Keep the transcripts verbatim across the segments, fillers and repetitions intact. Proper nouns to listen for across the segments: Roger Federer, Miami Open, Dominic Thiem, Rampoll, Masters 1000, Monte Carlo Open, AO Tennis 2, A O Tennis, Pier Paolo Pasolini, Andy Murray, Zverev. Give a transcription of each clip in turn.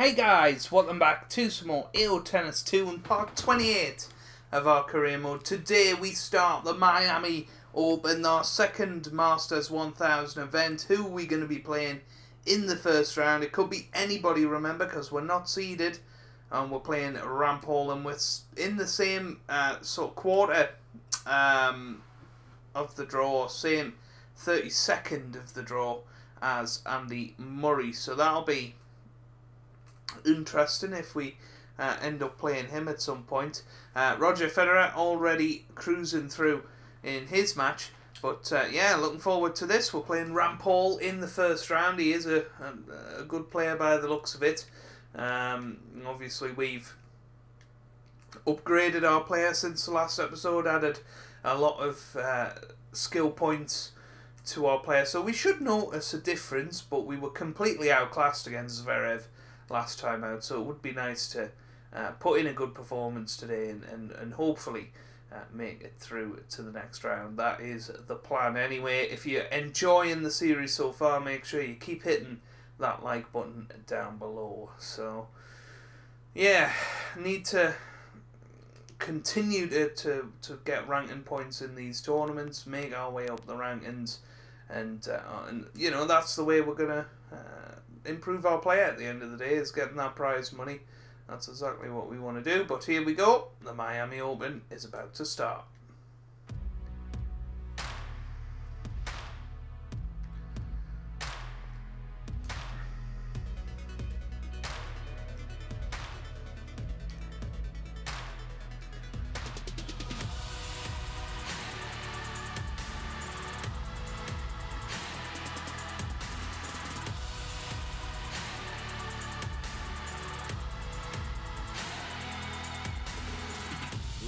Hey guys, welcome back to some more A O Tennis two and part twenty-eight of our career mode. Today we start the Miami Open, our second Masters one thousand event. Who are we going to be playing in the first round? It could be anybody, remember, because we're not seeded. And we're playing Rampoll and we're in the same uh, sort of quarter um, of the draw, same thirty-second of the draw as Andy Murray. So that'll be interesting if we uh, end up playing him at some point. Uh, Roger Federer already cruising through in his match, but uh, yeah, looking forward to this. We're playing Rampoll in the first round. He is a, a, a good player by the looks of it. Um, obviously we've upgraded our player since the last episode, added a lot of uh, skill points to our player, so we should notice a difference, but we were completely outclassed against Zverev last time out, so it would be nice to uh, put in a good performance today and, and, and hopefully uh, make it through to the next round. That is the plan anyway. If you're enjoying the series so far, make sure you keep hitting that like button down below. So yeah, need to continue to, to, to get ranking points in these tournaments, make our way up the rankings, and, uh, and you know, that's the way we're going to uh, improve our play at the end of the day, is getting that prize money. That's exactly what we want to do. But here we go, the Miami Open is about to start.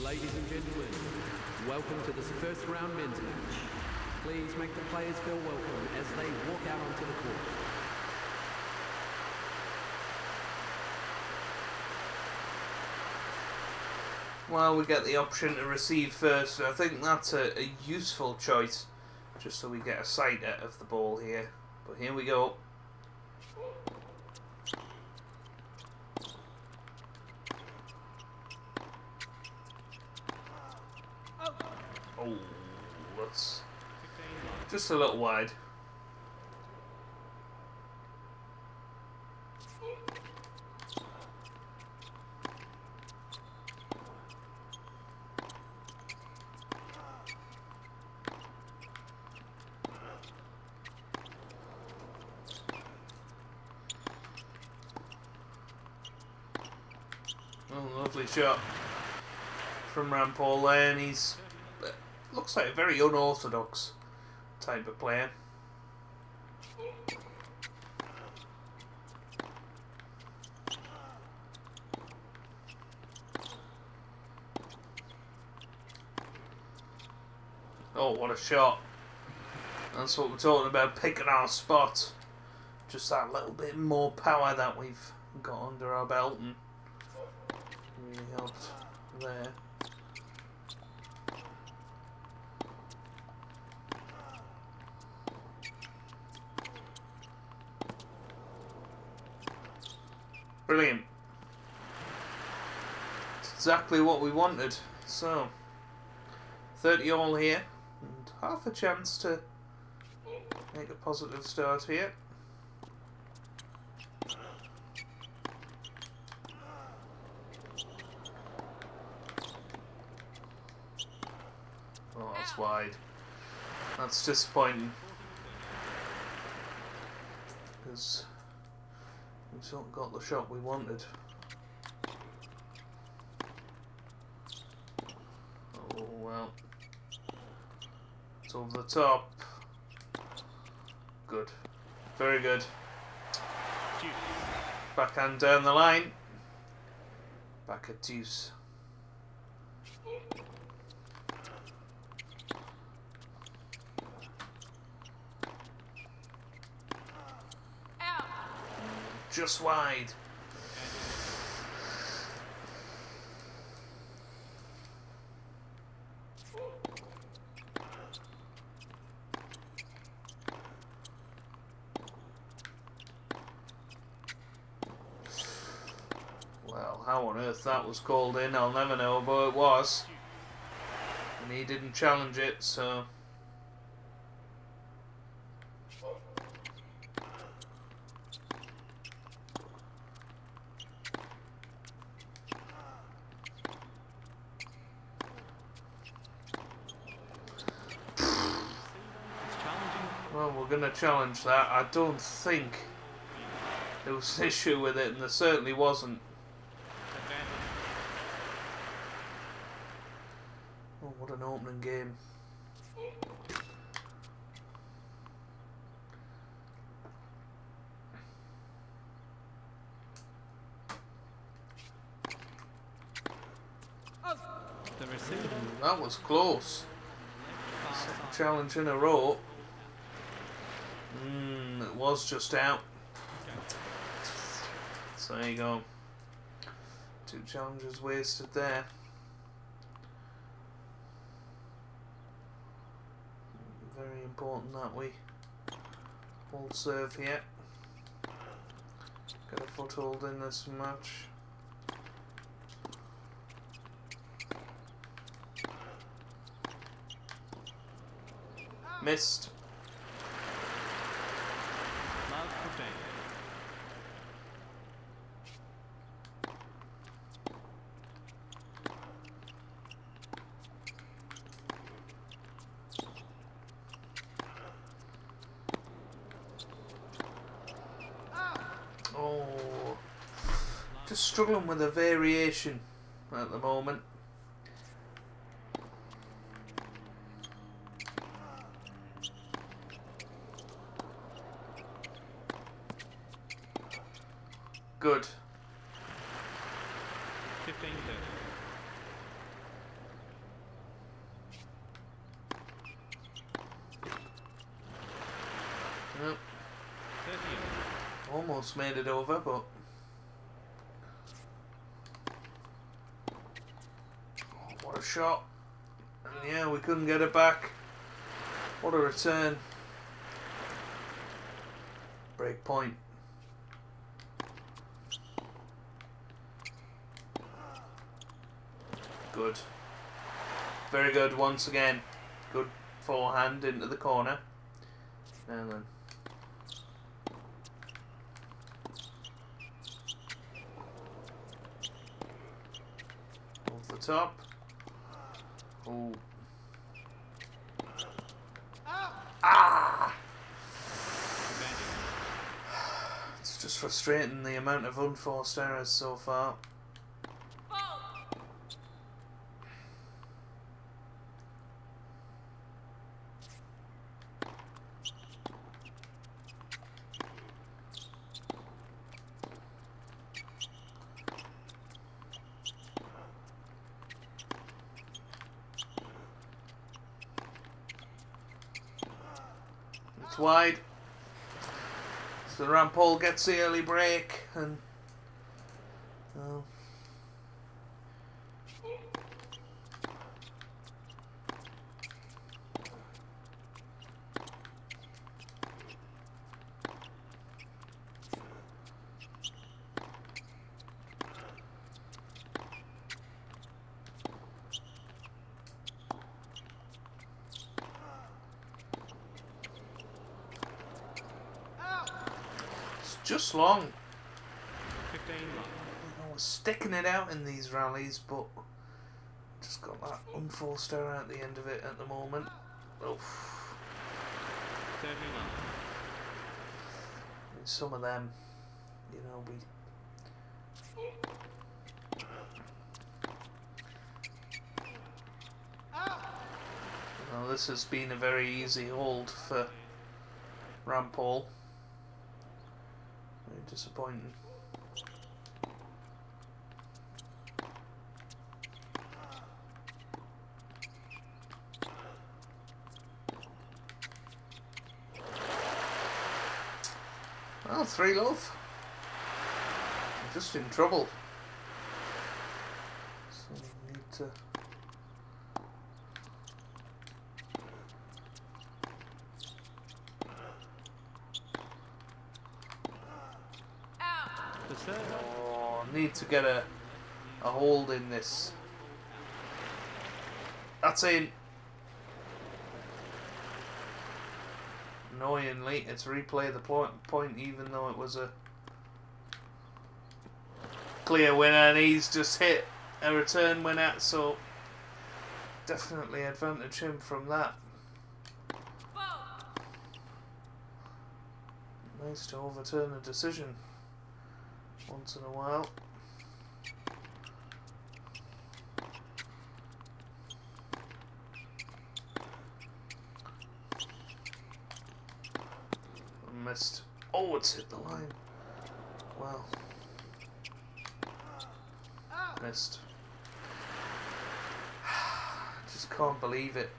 Ladies and gentlemen, welcome to this first round men's match. Please make the players feel welcome as they walk out onto the court. Well, we get the option to receive first, so I think that's a, a useful choice, just so we get a sight of the ball here. But here we go. Oh, that's just a little wide. Oh, lovely shot from Rampoll there, and he's looks like a very unorthodox type of player. Oh, what a shot. That's what we're talking about, picking our spot. Just that little bit more power that we've got under our belt, and really helped there. Brilliant. It's exactly what we wanted. So, thirty all here, and half a chance to make a positive start here. Oh, that's wide. That's disappointing, because we sort of got the shot we wanted. Oh well. It's over the top. Good. Very good. Backhand down the line. Back at deuce. Just wide. Well, how on earth that was called in, I'll never know, but it was. And he didn't challenge it, so... Well, we're going to challenge that. I don't think there was an issue with it, and there certainly wasn't. Oh, what an opening game. That was close. Challenge in a row. Mmm, it was just out. So there you go. Two challenges wasted there. Very important that we hold serve here. Get a foothold in this match. Missed. Oh, just struggling with a variation at the moment. Good. fifteen yep. Almost made it over, but oh, what a shot! And yeah, we couldn't get it back. What a return! Break point. Good. Very good once again. Good forehand into the corner. And then. Off the top. Oh. Ah! It's just frustrating the amount of unforced errors so far. Wide. So Rampoll gets the early break and oh. Just long. I was sticking it out in these rallies, but just got that unforced error at the end of it at the moment. Oof. Some of them, you know, we. Well, this has been a very easy hold for Rampoll. Disappointing. Well, three love. I'm just in trouble. So we need to. Oh, I'll need to get a, a hold in this. That's in. Annoyingly, it's replay the point, point even though it was a clear winner, and he's just hit a return winner, so definitely advantage him from that. Nice to overturn a decision once in a while. Missed. Oh, it's hit the line. Wow. Missed. Just can't believe it.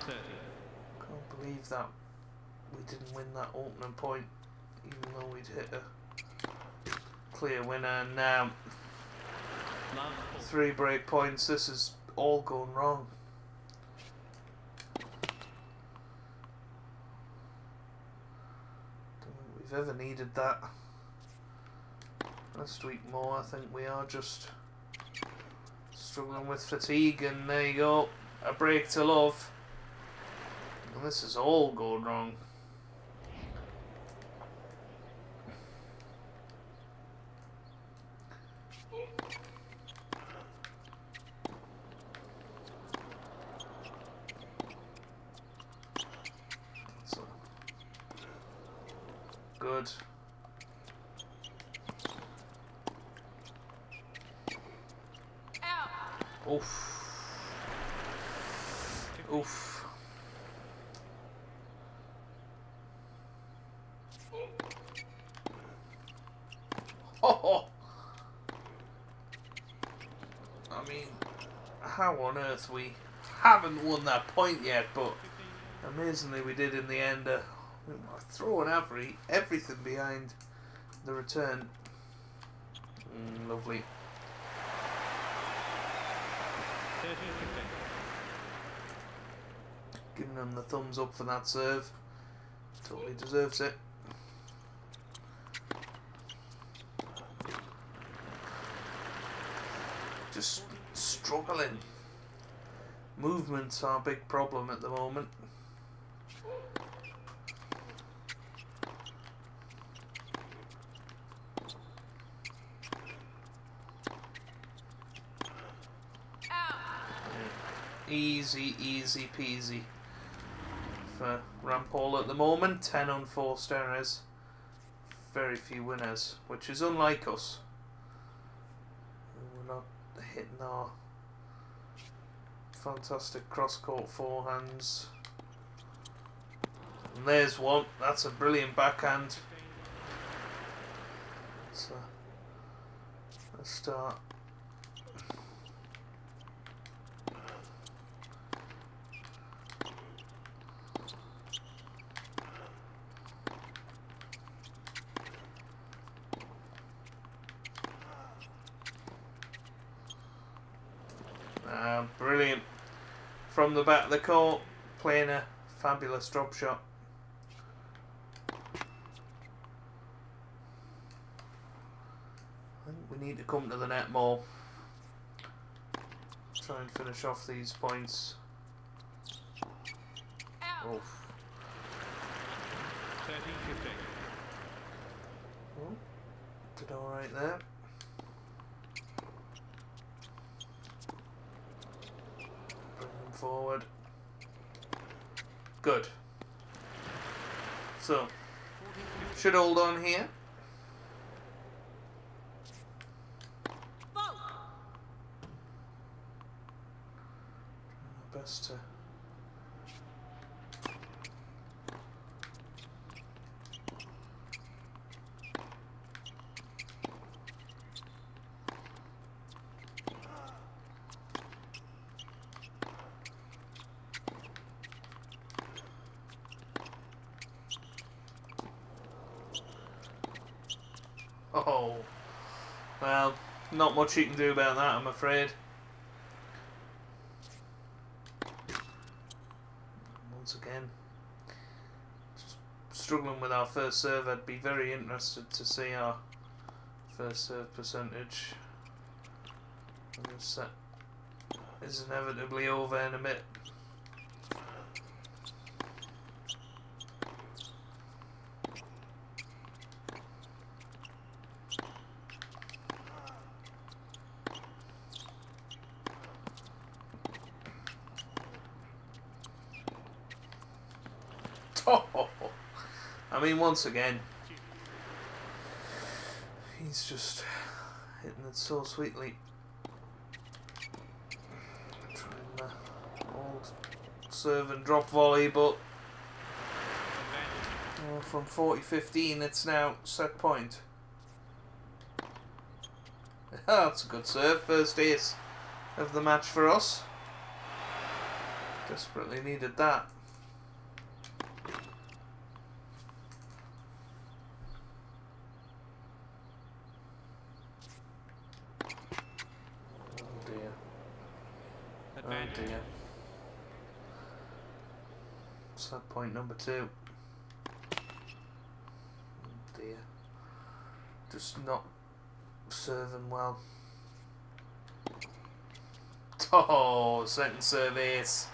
Can't believe that we didn't win that opening point, even though we'd hit a clear winner. And now, three break points. This is all gone wrong. We've ever needed that. Last week more, I think we are just struggling with fatigue, and there you go, a break to love. And this is all going wrong. Good. Ow. Oof. Oof. Oh. I mean, how on earth we haven't won that point yet, but amazingly we did in the end. Uh, Throwing every everything behind the return. Mm, lovely. Giving him the thumbs up for that serve. Totally deserves it. Just struggling. Movements are a big problem at the moment. Easy, easy peasy for Rampoll at the moment. ten unforced errors, very few winners, which is unlike us. We're not hitting our fantastic cross-court forehands. And there's one. That's a brilliant backhand. So let's start. Brilliant. From the back of the court, playing a fabulous drop shot. I think we need to come to the net more. Try and finish off these points. Oh. Oh, did alright there. Forward. Good. So, should hold on here. Trying my best to Oh, well, not much you can do about that, I'm afraid. Once again, just struggling with our first serve. I'd be very interested to see our first serve percentage. And this set is inevitably over in a minute. Oh, I mean, once again, he's just hitting it so sweetly. Trying the old serve and drop volley, but uh, from forty fifteen, it's now set point. That's a good serve. First ace of the match for us. Desperately needed that. Number two. Oh dear. Just not serving well. Oh, second serve ace.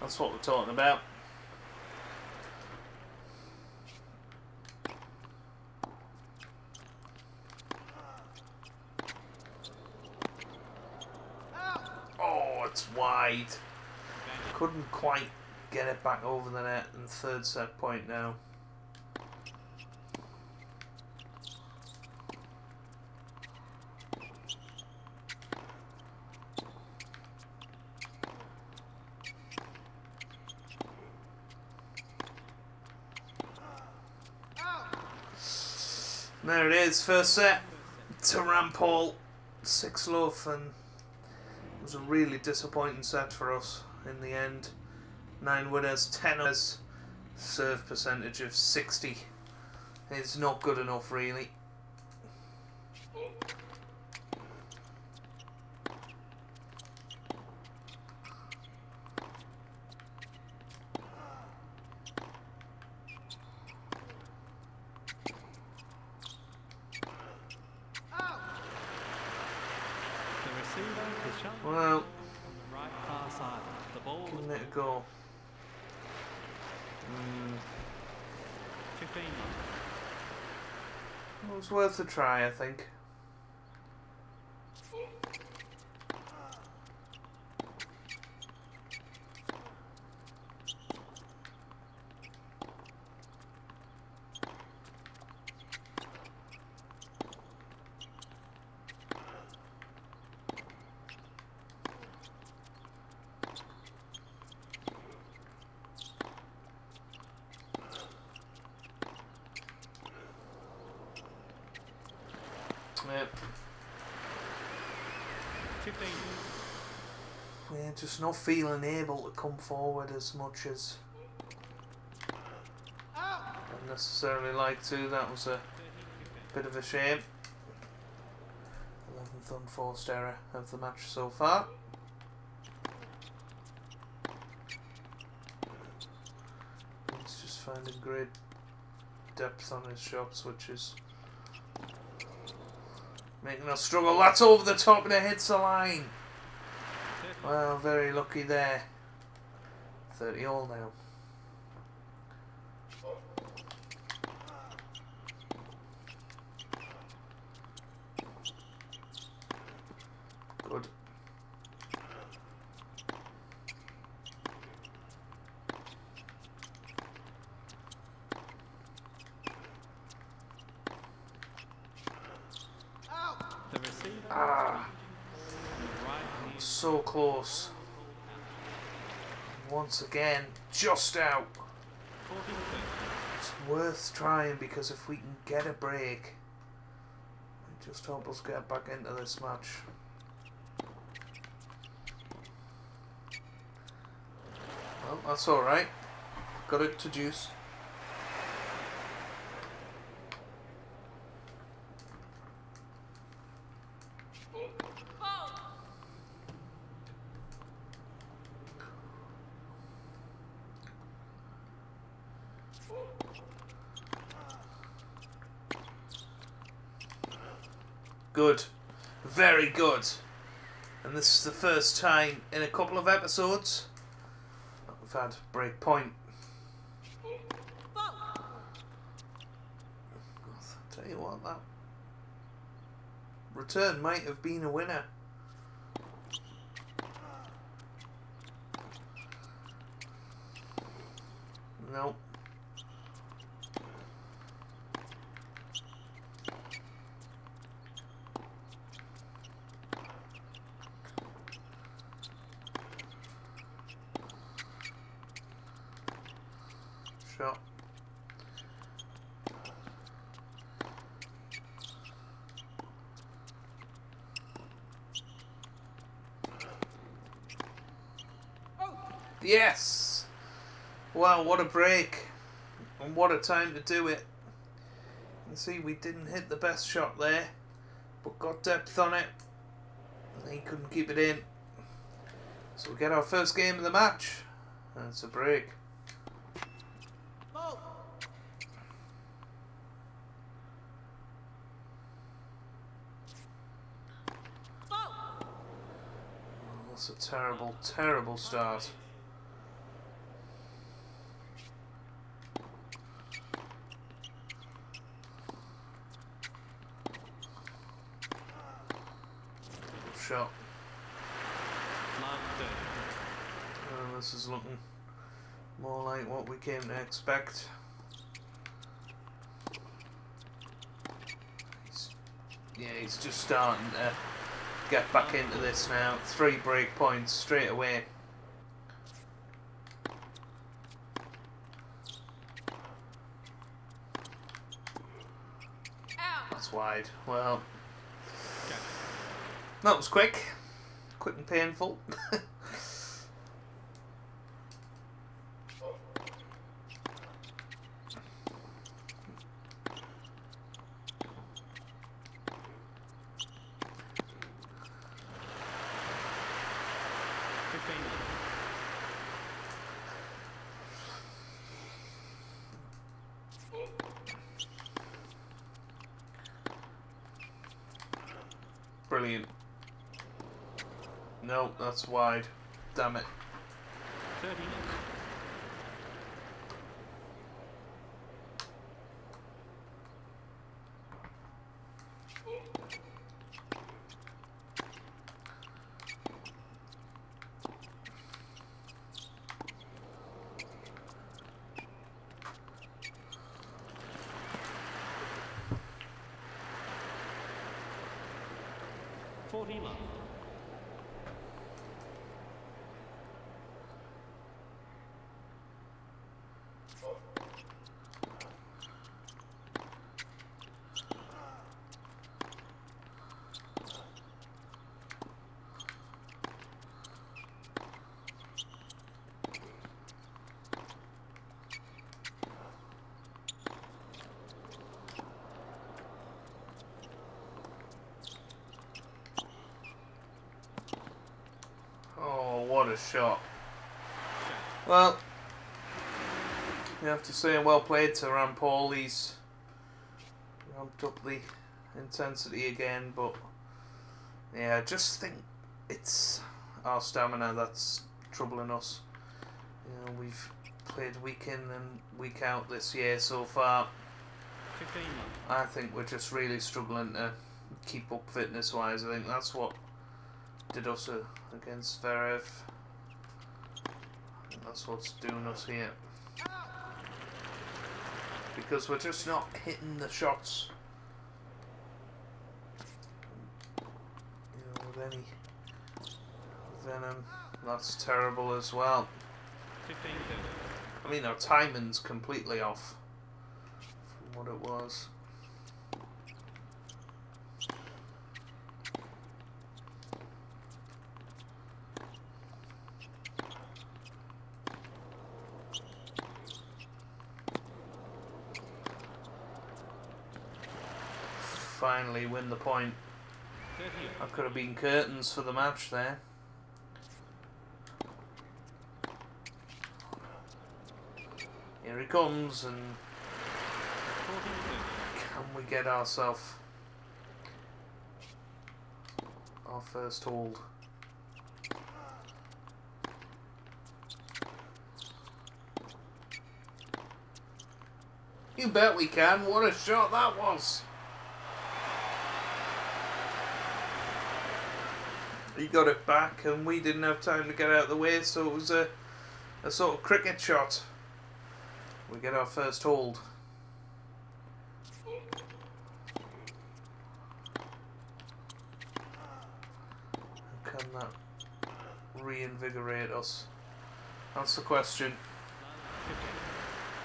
That's what we're talking about. Oh, it's wide. Couldn't quite get it back over the net, and third set point now. And there it is, first set to Rampoll, six love, and it was a really disappointing set for us in the end. Nine winners, ten winners, serve percentage of sixty. It's not good enough, really. Well, giving it a go. Well, it was worth a try, I think. Yep. We're just not feeling able to come forward as much as I necessarily like to. That was a bit of a shame. eleventh unforced error of the match so far. He's just finding great depth on his shots, which is making us struggle. That's over the top and it hits the line. Well, very lucky there. thirty all now. Good. Ah, so close. Once again, just out. It's worth trying, because if we can get a break, it just helps us get back into this match. Well, that's alright. Got it to deuce. Good. Very good. And this is the first time in a couple of episodes that we've had break point. I'll tell you what, that return might have been a winner. No. Shot. Oh. Yes. Wow, what a break, and what a time to do it. You can see we didn't hit the best shot there, but got depth on it, and he couldn't keep it in. So we get our first game of the match, and it's a break. Oh. Oh. That's a terrible, terrible start. Shot. Well, this is looking more like what we came to expect. He's, yeah, he's just starting to get back into this now. Three break points straight away. Ow. That's wide. Well. That was quick. Quick and painful. Brilliant. No, that's wide. Damn it. forty love. What a shot. Well, you have to say well played to Rampoll. He's ramped up the intensity again, but yeah, I just think it's our stamina that's troubling us. You know, we've played week in and week out this year so far. I think we're just really struggling to keep up fitness wise. I think that's what did us uh, against Zverev. That's what's doing us here. Because we're just not hitting the shots, you know, with any venom. That's terrible as well. I mean, our timing's completely off from what it was. Finally win the point. That could have been curtains for the match there. Here he comes, and can we get ourselves our first hold. You bet we can. What a shot that was. He got it back and we didn't have time to get out of the way, so it was a, a sort of cricket shot. We get our first hold. Can that reinvigorate us? That's the question.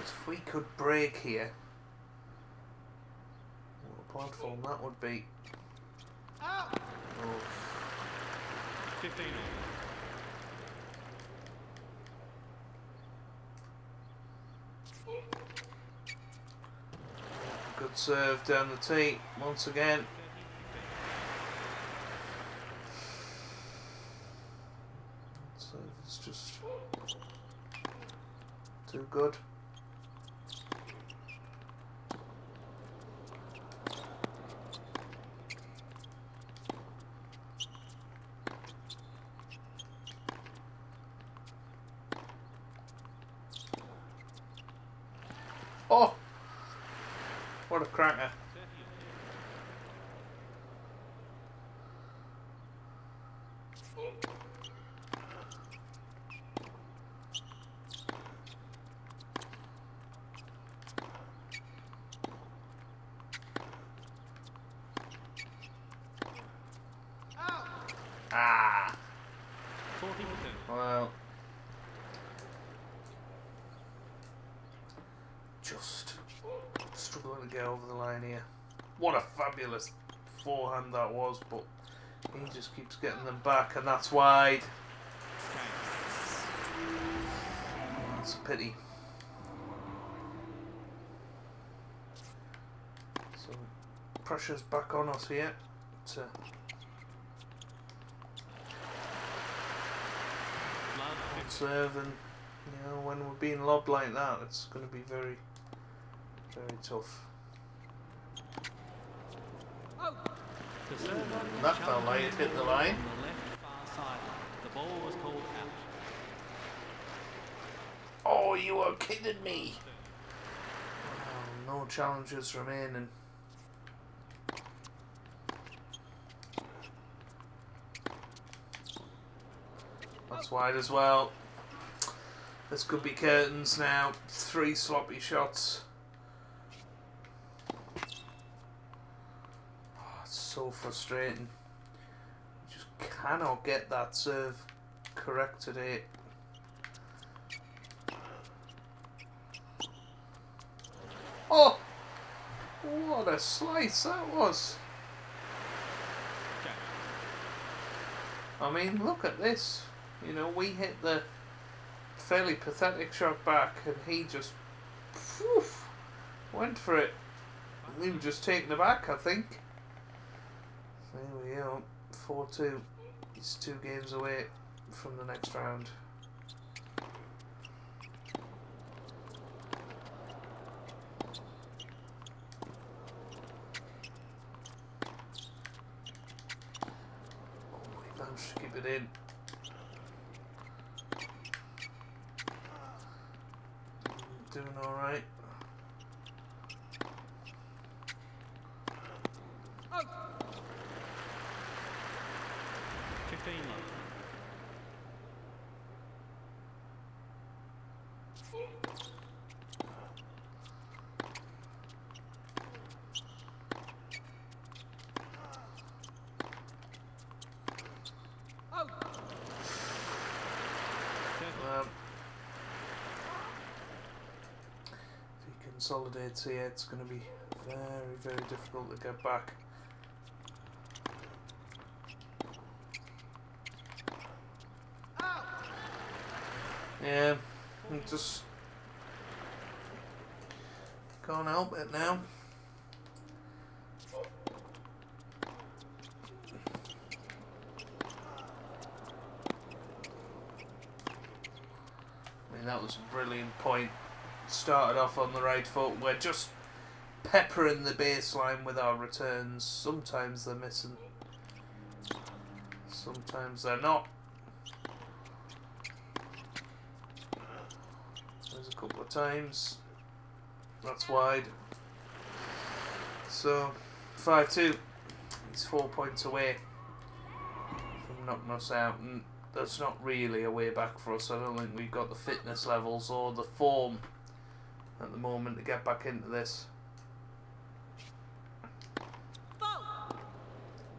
If we could break here, what a platform that would be. Oh. fifteen. Good serve down the tee once again. So it's just too good. Oh, what a cracker. Oh. Ah. Well. Just struggling to get over the line here. What a fabulous forehand that was, but he just keeps getting them back, and that's wide. That's a pity. So pressure's back on us here. But, uh, serve, and you know, when we're being lobbed like that, it's going to be very, very tough. Oh. Ooh, that felt like it hit the line. Oh, you are kidding me! Oh, no challenges remaining. That's wide as well. This could be curtains now. Three sloppy shots. So frustrating. You just cannot get that serve correct today. Oh! What a slice that was! I mean, look at this. You know, we hit the fairly pathetic shot back and he just phew, went for it. We were just taken aback, I think. There we go, four two. He's two games away from the next round. Oh, he managed to keep it in. Doing alright. Oh. Um, if he consolidates here, it's going to be very, very difficult to get back. Yeah, I'm just can't help it now. I mean, that was a brilliant point. Started off on the right foot. We're just peppering the baseline with our returns. Sometimes they're missing. Sometimes they're not. There's a couple of times. That's wide. So, five two. He's four points away from knocking us out. And that's not really a way back for us. I don't think we've got the fitness levels or the form at the moment to get back into this.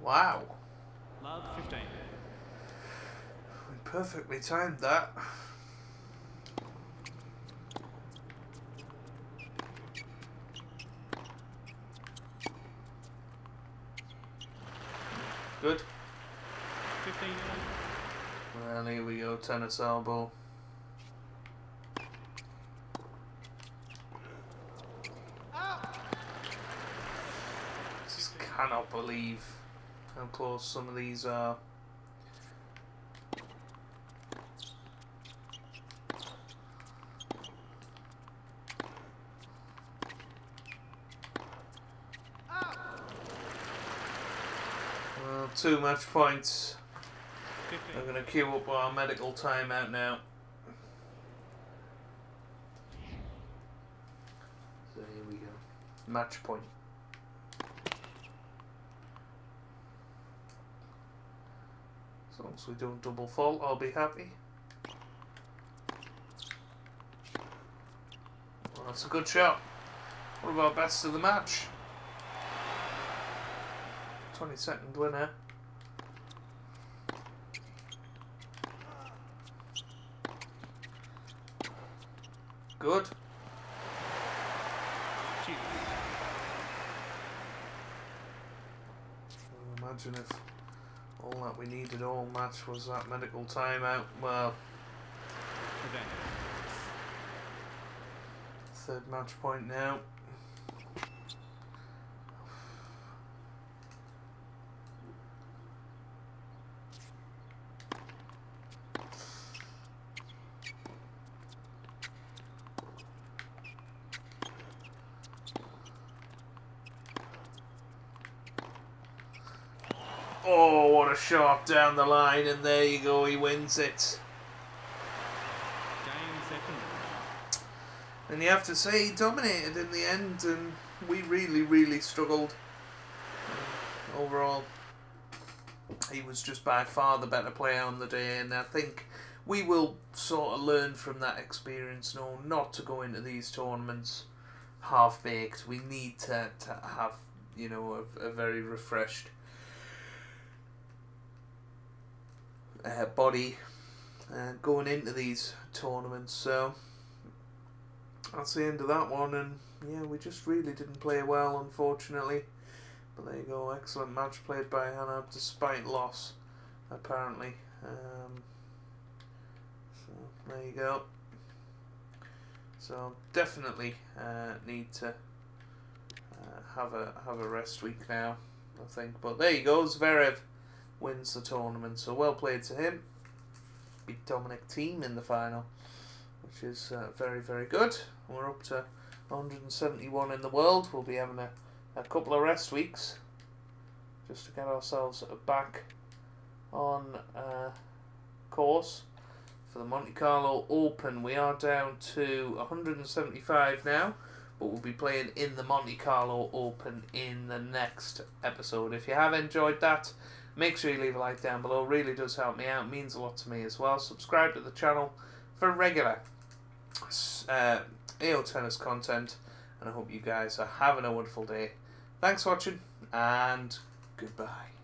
Wow. Love fifteen. We perfectly timed that. Good. fifteen. Well, here we go, tennis elbow. Ah. Just cannot believe how close some of these are. Too much points. I'm going to queue up our medical timeout now. So here we go. Match point. As long as we don't double fault, I'll be happy. Well, that's a good shot. One of our best of the match. twenty-second winner. Good. Imagine if all that we needed all match was that medical timeout. Well, third match point now. Oh, what a shot down the line, and there you go, he wins it. And you have to say, he dominated in the end, and we really, really struggled. Overall, he was just by far the better player on the day, and I think we will sort of learn from that experience, no, not to go into these tournaments half-baked. We need to, to have, you know, a, a very refreshed Uh, body uh, going into these tournaments. So that's the end of that one, and yeah, we just really didn't play well, unfortunately, but there you go. Excellent match played by Hannah despite loss, apparently. Um, so there you go. So definitely uh, need to uh, have a have a rest week now, I think, but there you go. Zverev wins the tournament, so well played to him. Beat Dominic Thiem in the final, which is uh, very, very good. We're up to one hundred seventy-one in the world. We'll be having a, a couple of rest weeks just to get ourselves back on uh, course for the Monte Carlo Open. We are down to one hundred seventy-five now, but we'll be playing in the Monte Carlo Open in the next episode. If you have enjoyed that, make sure you leave a like down below. It really does help me out. It means a lot to me as well. Subscribe to the channel for regular uh, A O Tennis content. And I hope you guys are having a wonderful day. Thanks for watching, and goodbye.